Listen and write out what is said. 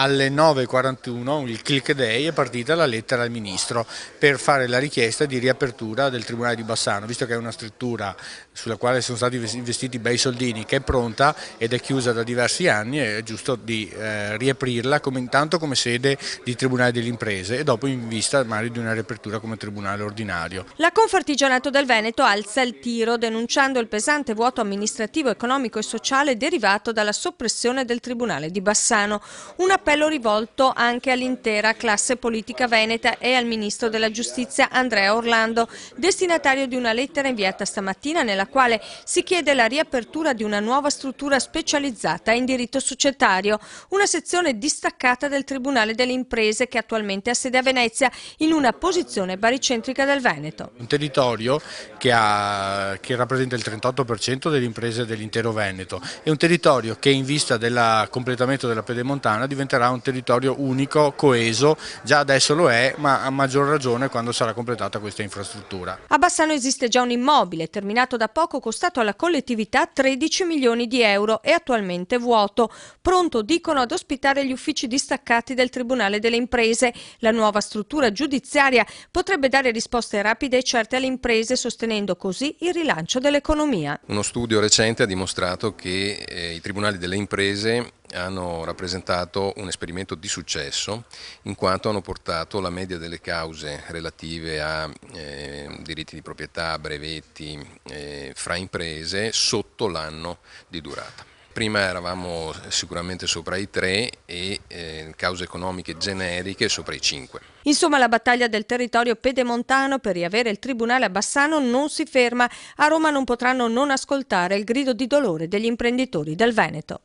alle 9:41, il click day, è partita la lettera al Ministro per fare la richiesta di riapertura del Tribunale di Bassano, visto che è una struttura sulla quale sono stati investiti bei soldini, che è pronta ed è chiusa da diversi anni, è giusto di riaprirla intanto come sede di Tribunale delle Imprese e dopo in vista magari di una riapertura come Tribunale Ordinario. La Confartigianato del Veneto alza il tiro denunciando il pesante vuoto amministrativo, economico e sociale derivato dalla soppressione del Tribunale di Bassano. Un appello rivolto anche all'intera classe politica veneta e al Ministro della Giustizia Andrea Orlando, destinatario di una lettera inviata stamattina nella quale si chiede la riapertura di una nuova struttura specializzata in diritto societario, una sezione distaccata del Tribunale delle Imprese che attualmente ha sede a Venezia in una posizione baricentrica del Veneto. Un territorio che rappresenta il 38% delle imprese dell'intero Veneto, è un territorio che in vista del completamento della pedemontana diventerà un territorio unico, coeso, già adesso lo è, ma a maggior ragione quando sarà completata questa infrastruttura. A Bassano esiste già un immobile, terminato da poco, costato alla collettività 13 milioni di euro e attualmente vuoto, pronto dicono ad ospitare gli uffici distaccati del Tribunale delle Imprese. La nuova struttura giudiziaria potrebbe dare risposte rapide e certe alle imprese, sostenendo così il rilancio dell'economia. Uno studio recente ha dimostrato che i Tribunali delle Imprese hanno rappresentato un esperimento di successo in quanto hanno portato la media delle cause relative a diritti di proprietà, brevetti fra imprese sotto l'anno di durata. Prima eravamo sicuramente sopra i 3 e cause economiche generiche sopra i 5. Insomma, la battaglia del territorio pedemontano per riavere il Tribunale a Bassano non si ferma. A Roma non potranno non ascoltare il grido di dolore degli imprenditori del Veneto.